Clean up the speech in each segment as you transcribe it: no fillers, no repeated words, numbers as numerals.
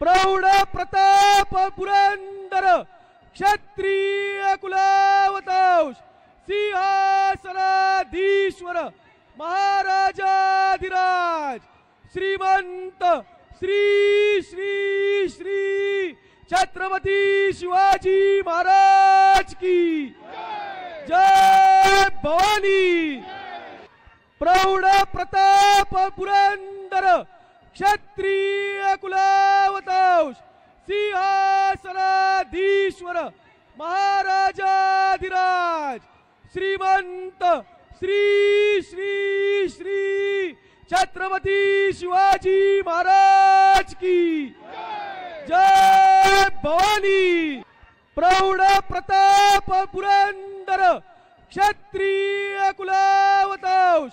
प्रौढ प्रताप पुरंदर क्षत्रिय कुलावतांश सिंहासनाधीश्वर महाराजाधिराज श्रीमंत श्री श्री श्री छत्रपति शिवाजी महाराज की जय भवानी। प्रौढ़ प्रताप पुरंदर क्षत्रिय कुलावतांश सिंहासनाधीश्वर महाराजाधिराज श्रीमंत श्री श्री श्री छत्रपति शिवाजी महाराज की जय भवानी। प्रौढ़ प्रताप पुरंदर क्षत्रिय कुलावतांश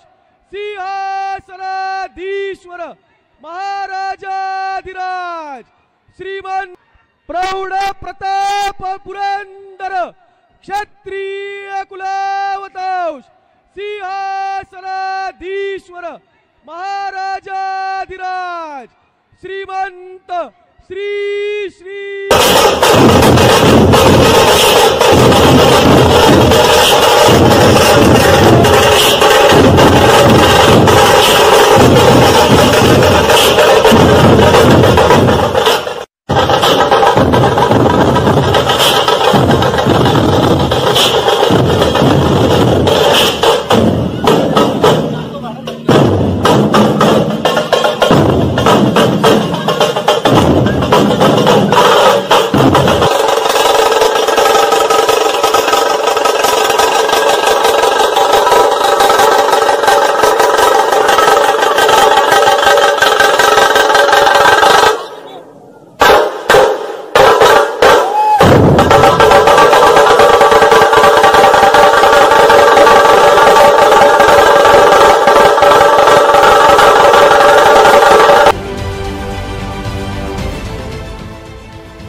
सिंहासनाधीश्वर महाराजाधिराज श्रीमंत। प्रौढ़ प्रताप पुरंदर क्षत्रिय कुलावतांश सिंहासनाधीश्वर महाराजाधिराज श्रीमंत श्री श्री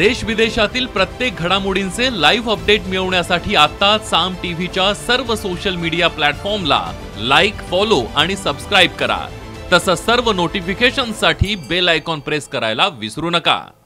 देश विदेशातील प्रत्येक घडामोडींचे लाइव अपडेट मिळवण्यासाठी आता साम टीव्हीच्या सर्व सोशल मीडिया प्लॅटफॉर्मला लाईक फॉलो आणि सबस्क्राइब करा। तसंच सर्व नोटिफिकेशनसाठी बेल आयकॉन प्रेस करायला विसरू नका।